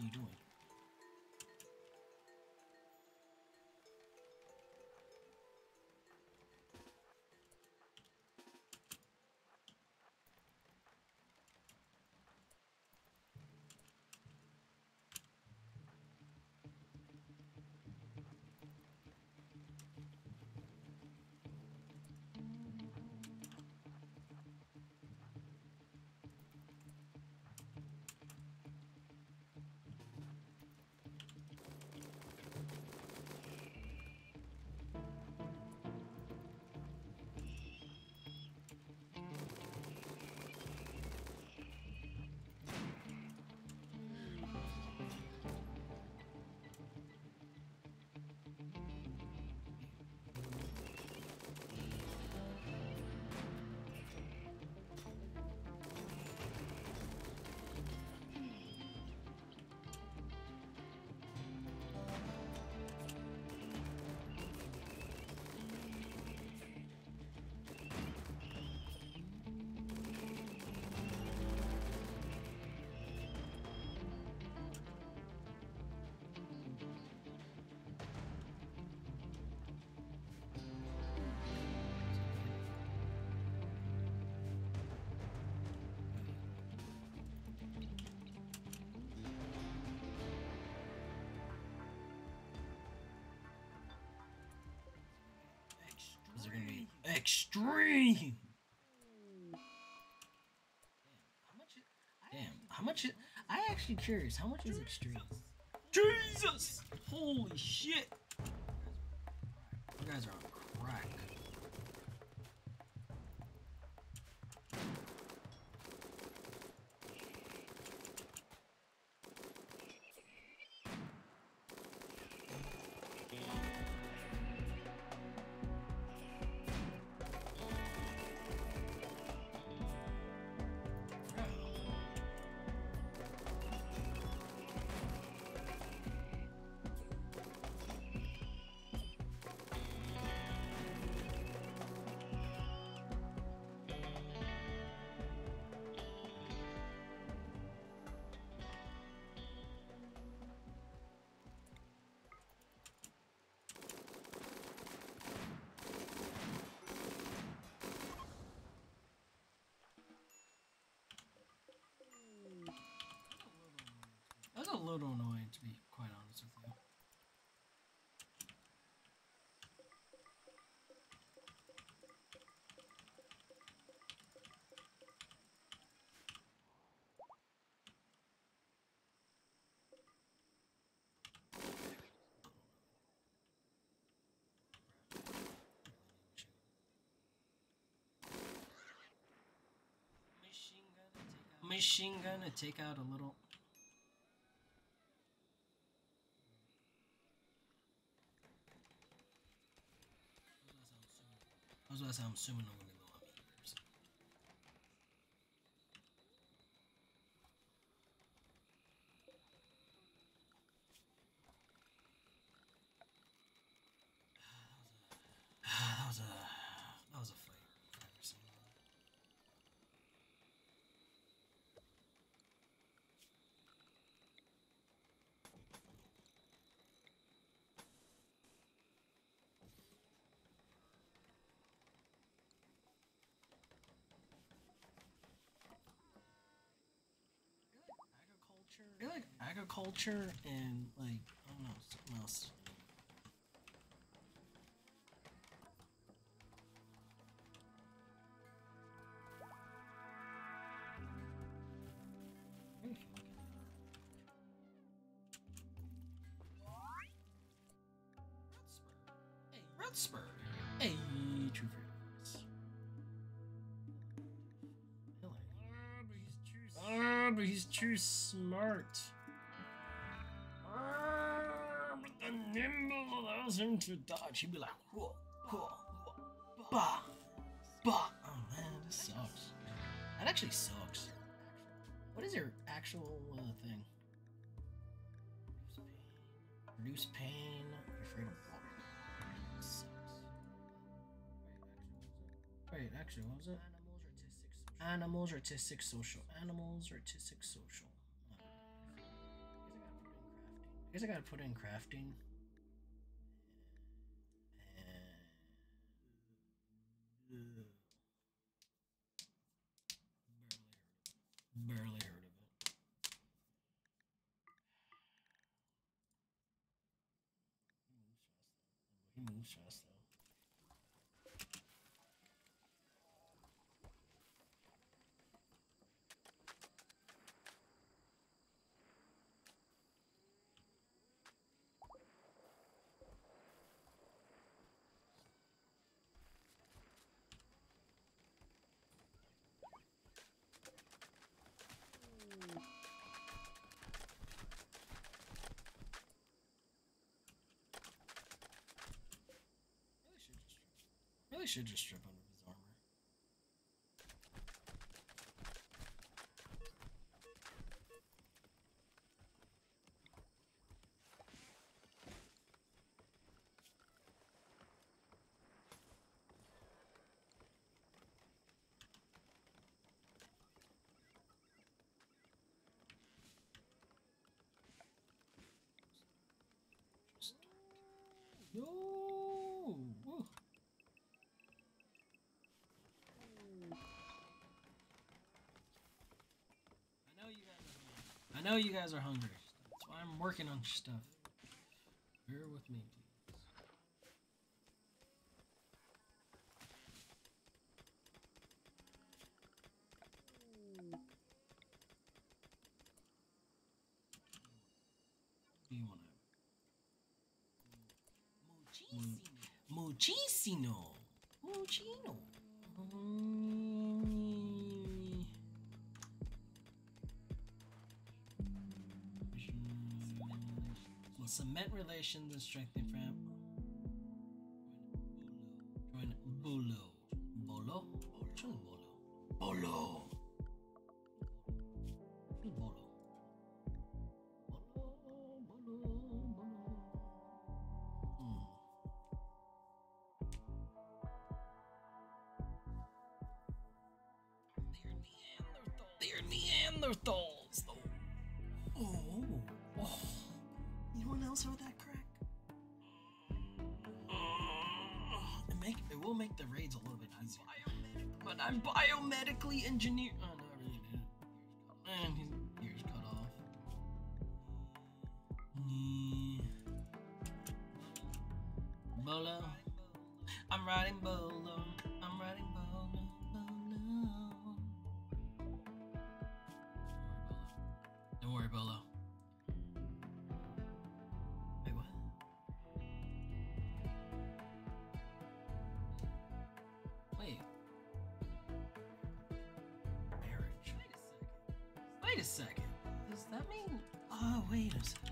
are you doing? Extreme. Damn, how much is, I actually curious, how much is extreme? Jesus! Holy shit! You guys are on crack. That's a little annoying, to be quite honest with you. Machine gun to take out a little. I'm assuming I'm gonna go on meters. That was a fight. I feel like agriculture and, like, I don't know, something else. Hey, Redspur! Hey, true friend. But he's too smart. But the nimble allows him to dodge. He'd be like, whoa, whoa, whoa, bah, bah. Oh man, this sucks. That actually sucks. What is your actual thing? Reduce pain. You're afraid of water. That sucks. Wait, actually, what was it? Animals, artistic, social. Animals, artistic, social. I guess I gotta put in crafting. Barely heard of it. He moves fast though. Really should just strip under his armor. No! Whoa. I know you guys are hungry. That's why I'm working on stuff. Bear with me, please. Do you want to? Muchísimo. Muchino. Cement relations and strengthening fram. Join Bolo. Bolo? Join Bolo. Bolo! Join Bolo. Bolo, Bolo, Bolo. They're Neanderthals. They're Neanderthals, though. Oh. Oh. Anyone else heard that crack? It will make the raids a little bit easier. But I'm biomedically engineered. Oh, not really, dude. Man, his ears cut off. Bolo. I'm riding Bolo. I'm riding Bolo. Bolo. Don't worry, Bolo. Wait a second. Does that mean? Oh, wait a second.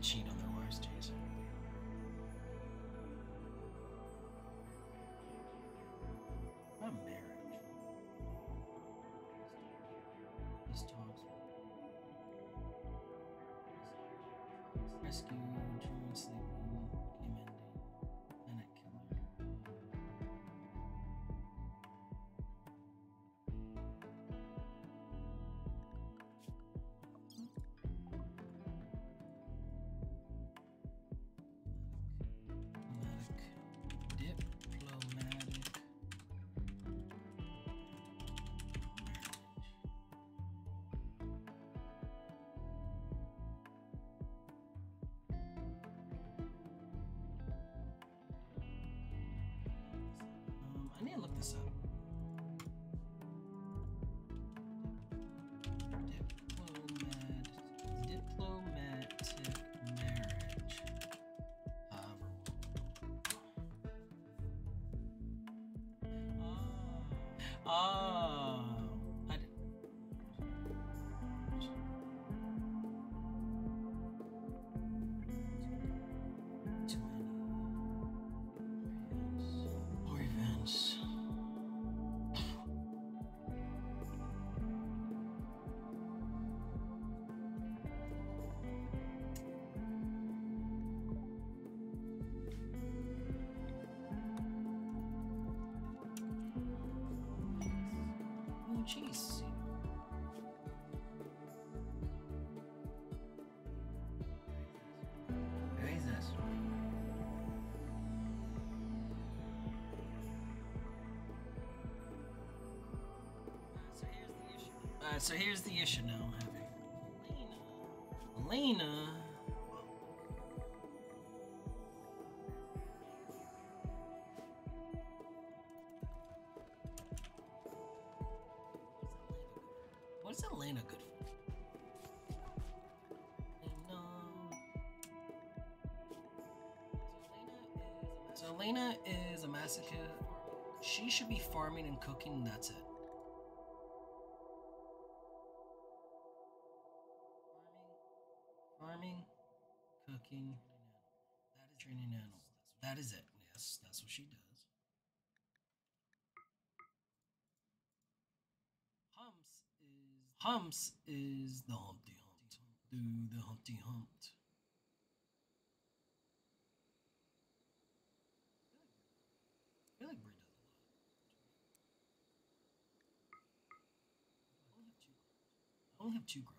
Cheat on their wives, Jason. My marriage. These dogs. Rescue, German sleep, came in. Oh. Jeez. Where is this? So here's the issue. Now, having Lena. What's Elena good for? So Elena is a masochist. She should be farming and cooking, that's it. Farming, cooking, that is training animals. That is it. Yes, that's what she does. Humps is the Humpty Hunt. Do the Humpty Hunt. I feel like Brie does a lot. I only have two growers.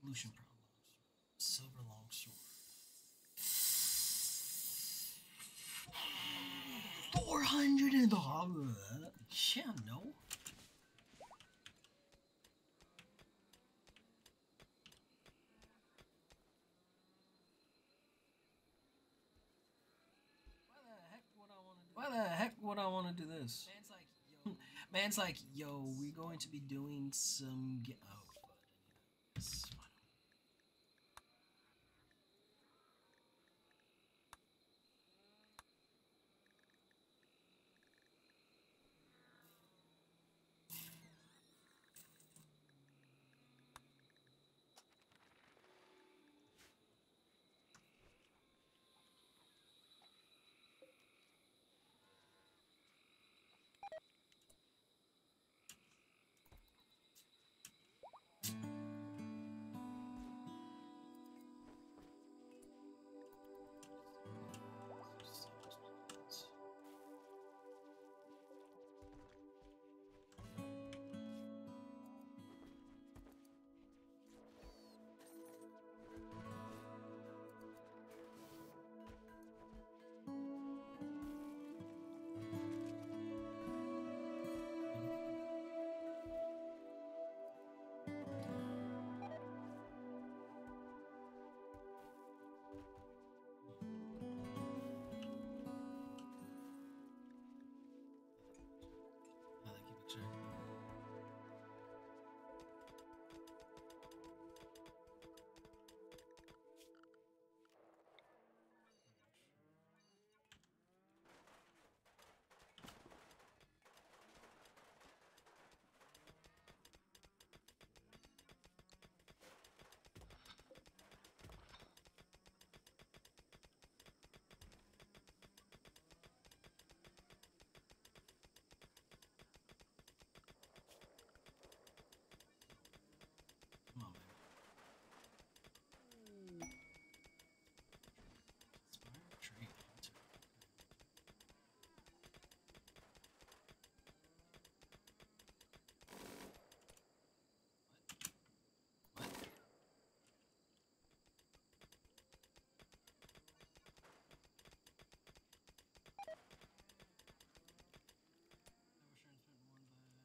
Pollution problems. Silver longsword. $400 in the harbor. Yeah, no. Why the heck would I want to do this? Man's like, yo, we're going to be doing some. Oh.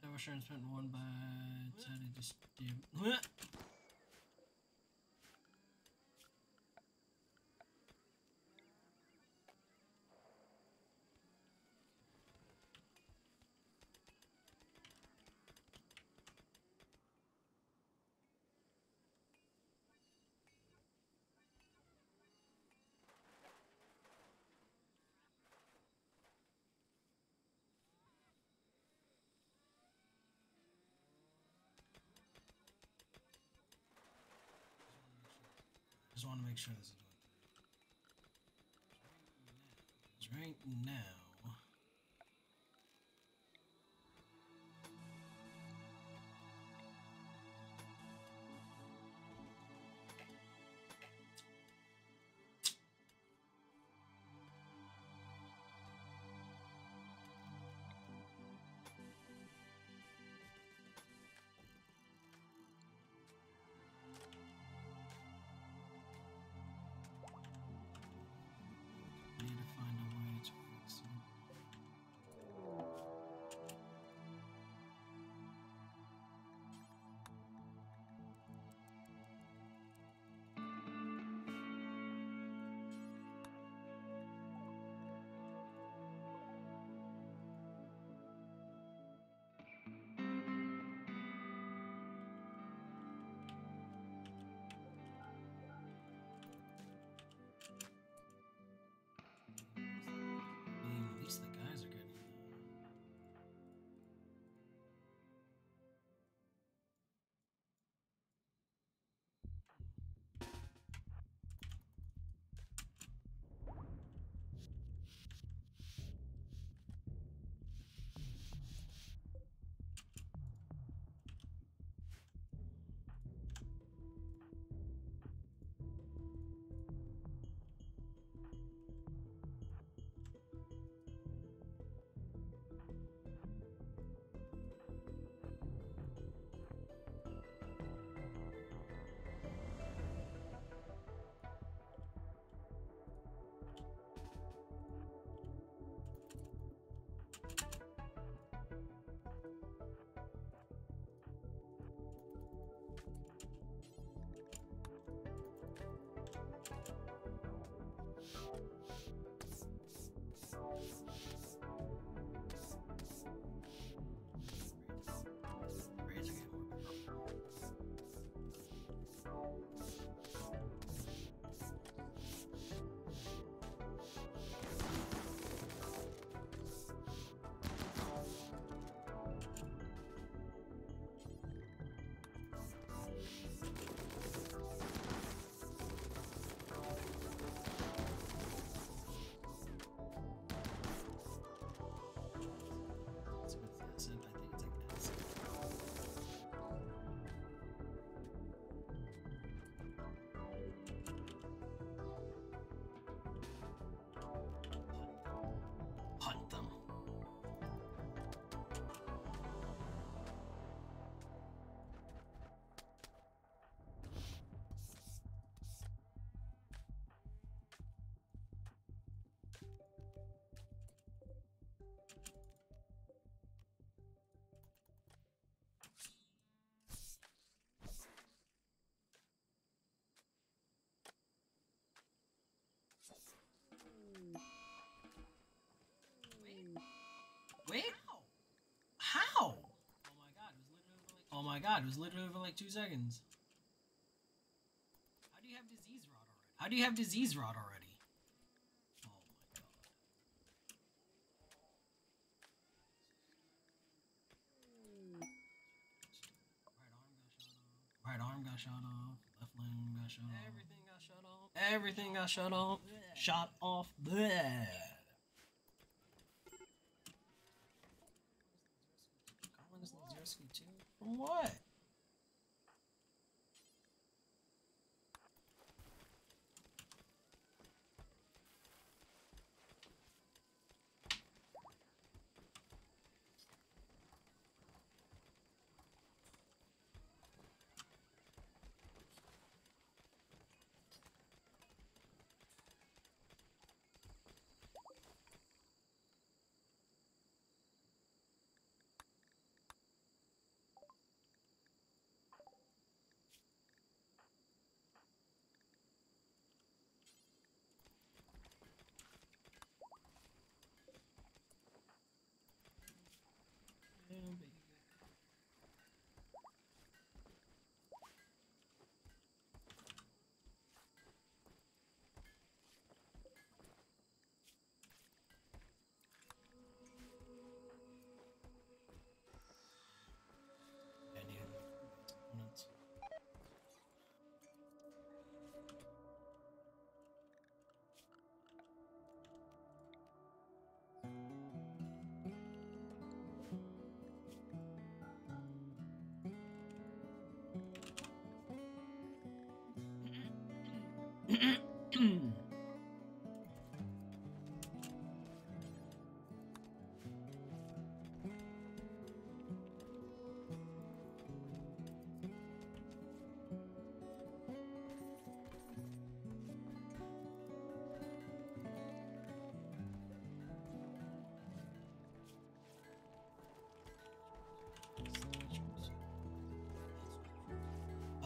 I wish I had spent one by just damn. want to make sure this is going. Because right now, need to find a way to fix it. Wait? How? Oh my god, it was literally over like 2 seconds. Oh my god, it was literally over like 2 seconds. How do you have disease rot already? How do you have disease rot already? Oh my god. Right arm got shot off. Left leg got shot off. Everything got shot off. Everything got shot off. Blech. Shot off. Blech. Rescue 2? From what?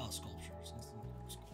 Oh, sculptures. Let's look at sculptures.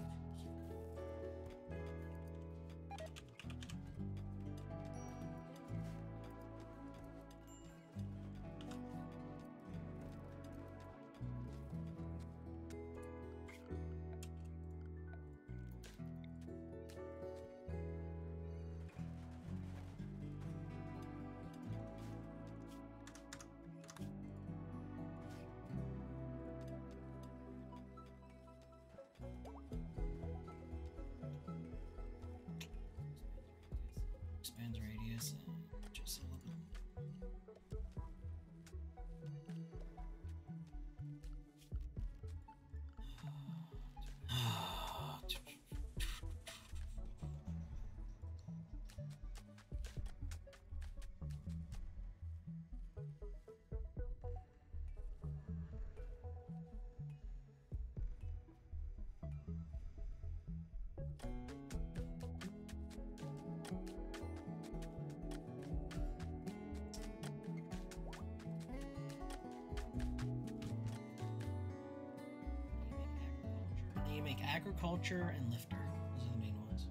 Agriculture and lifter. Those are the main ones.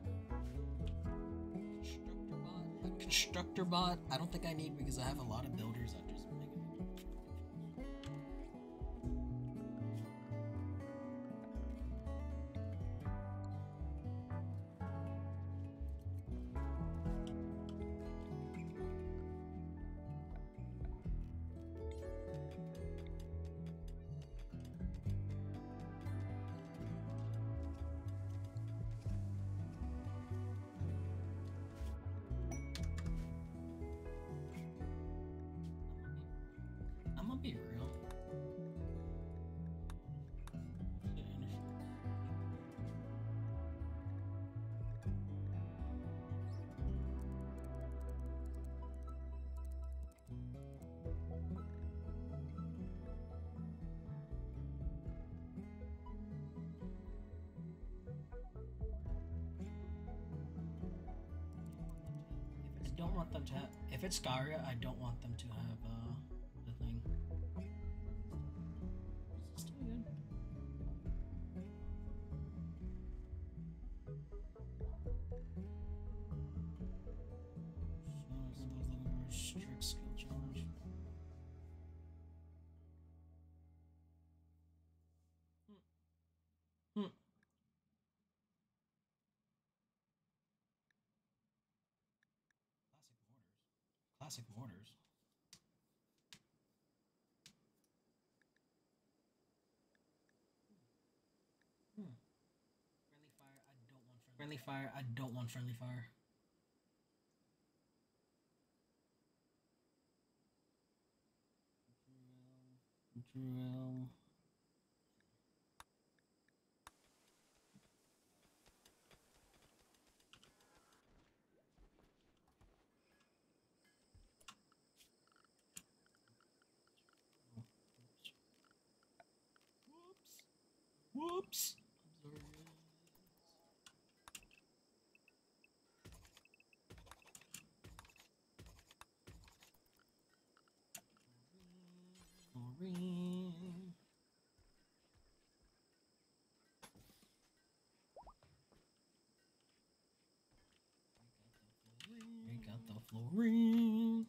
Constructor bot. Constructor bot. I don't think I need because I have a lot of builders. I just make If it's Scaria, I don't want them to have the thing. It's still good. Strict skill challenge. Classic mortars. Friendly fire, I don't want friendly fire. I don't want friendly fire. Drill. Whoops! Sorry. Break out the fluorine.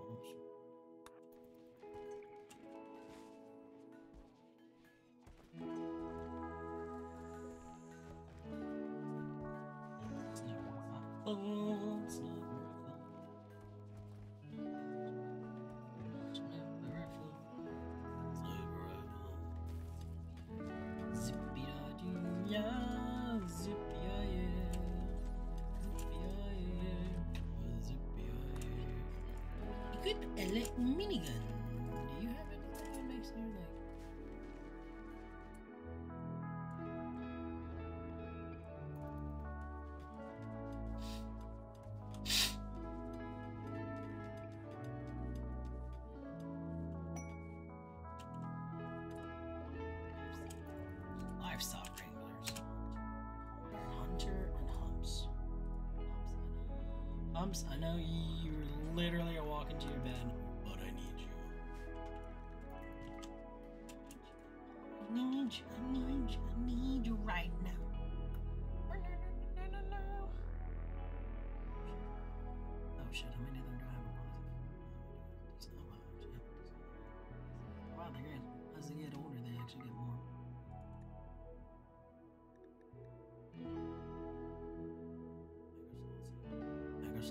It's not Equip elect minigun. Do you have anything that makes you like? I know you literally are walking to your bed, but I need you. I need you right now. Oh shit, how many of them do I have in my closet? Wow, they're good. As they get older, they actually get more.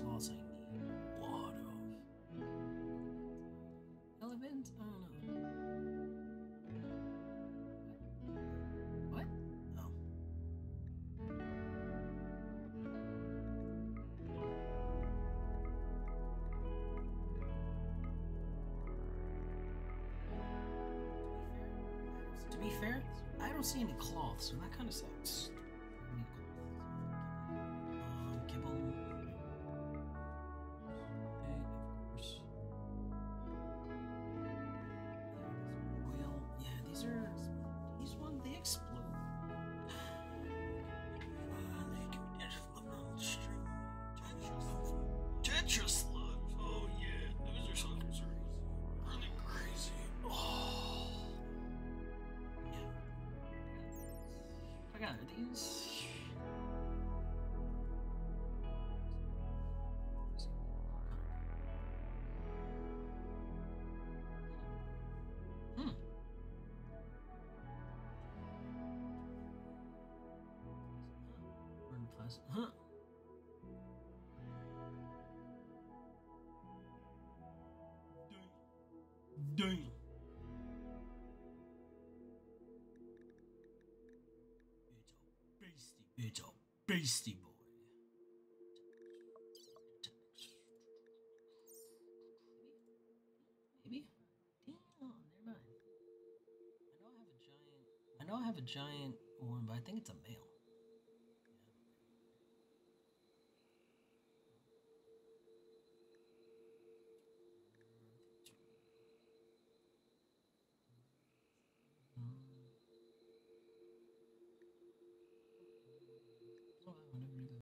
Loss I need a lot of elephants. I don't know. What? Oh. To be fair, I don't see any cloth, so that kind of sucks. Huh? Damn. It's a beastie boy. Maybe? Damn, never mind. I know I have a giant one, but I think it's a male.